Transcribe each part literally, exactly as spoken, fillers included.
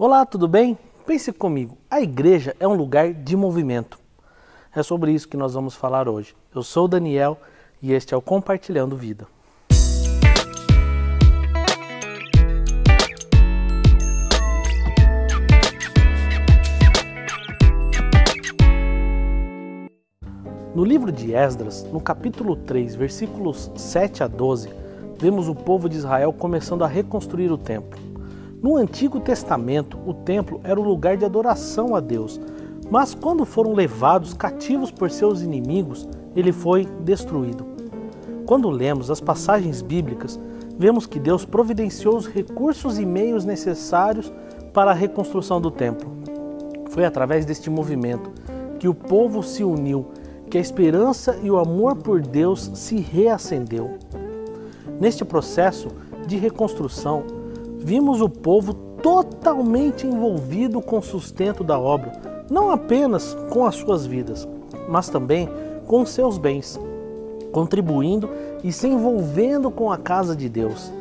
Olá, tudo bem? Pense comigo, a igreja é um lugar de movimento. É sobre isso que nós vamos falar hoje. Eu sou o Daniel e este é o Compartilhando Vida. No livro de Esdras, no capítulo três, versículos sete a doze, vemos o povo de Israel começando a reconstruir o templo. No Antigo Testamento, o templo era o lugar de adoração a Deus, mas quando foram levados cativos por seus inimigos, ele foi destruído. Quando lemos as passagens bíblicas, vemos que Deus providenciou os recursos e meios necessários para a reconstrução do templo. Foi através deste movimento que o povo se uniu, que a esperança e o amor por Deus se reacendeu. Neste processo de reconstrução, vimos o povo totalmente envolvido com o sustento da obra, não apenas com as suas vidas, mas também com seus bens, contribuindo e se envolvendo com a casa de Deus.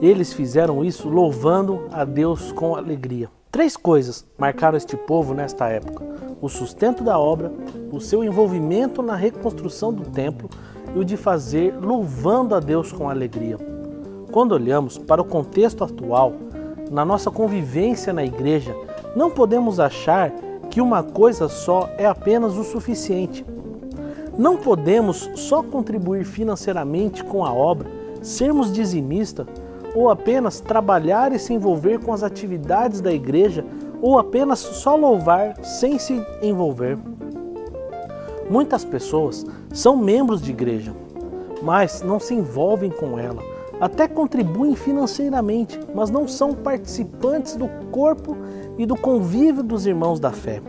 Eles fizeram isso louvando a Deus com alegria. Três coisas marcaram este povo nesta época: o sustento da obra, o seu envolvimento na reconstrução do templo e o de fazer louvando a Deus com alegria. Quando olhamos para o contexto atual, na nossa convivência na igreja, não podemos achar que uma coisa só é apenas o suficiente. Não podemos só contribuir financeiramente com a obra, sermos dizimistas, ou apenas trabalhar e se envolver com as atividades da igreja, ou apenas só louvar sem se envolver. Muitas pessoas são membros de igreja, mas não se envolvem com ela. Até contribuem financeiramente, mas não são participantes do corpo e do convívio dos irmãos da fé.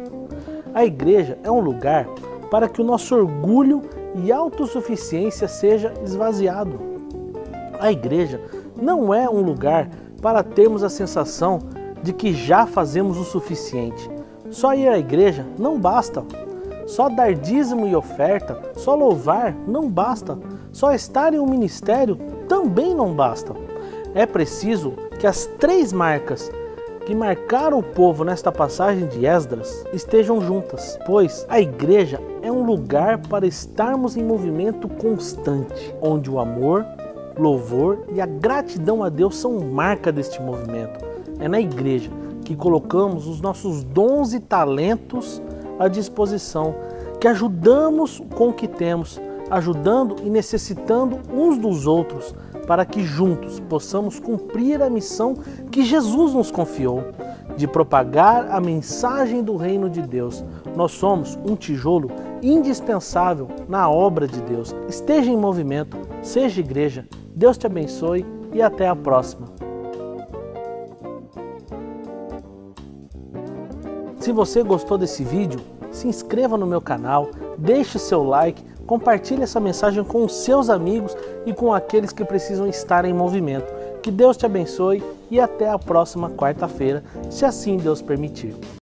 A igreja é um lugar para que o nosso orgulho e autossuficiência seja esvaziado. A igreja não é um lugar para termos a sensação de que já fazemos o suficiente. Só ir à igreja não basta. Só dar dízimo e oferta, só louvar não basta. Só estar em um ministério também não basta. É preciso que as três marcas que marcaram o povo nesta passagem de Esdras estejam juntas, pois a igreja é um lugar para estarmos em movimento constante, onde o amor, louvor e a gratidão a Deus são marca deste movimento. É na igreja que colocamos os nossos dons e talentos à disposição, que ajudamos com o que temos, ajudando e necessitando uns dos outros, para que juntos possamos cumprir a missão que Jesus nos confiou, de propagar a mensagem do reino de Deus. Nós somos um tijolo indispensável na obra de Deus. Esteja em movimento, seja igreja. Deus te abençoe e até a próxima. Se você gostou desse vídeo, se inscreva no meu canal, deixe seu like, compartilhe essa mensagem com os seus amigos e com aqueles que precisam estar em movimento. Que Deus te abençoe e até a próxima quarta-feira, se assim Deus permitir.